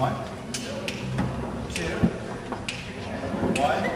1, 2, 1.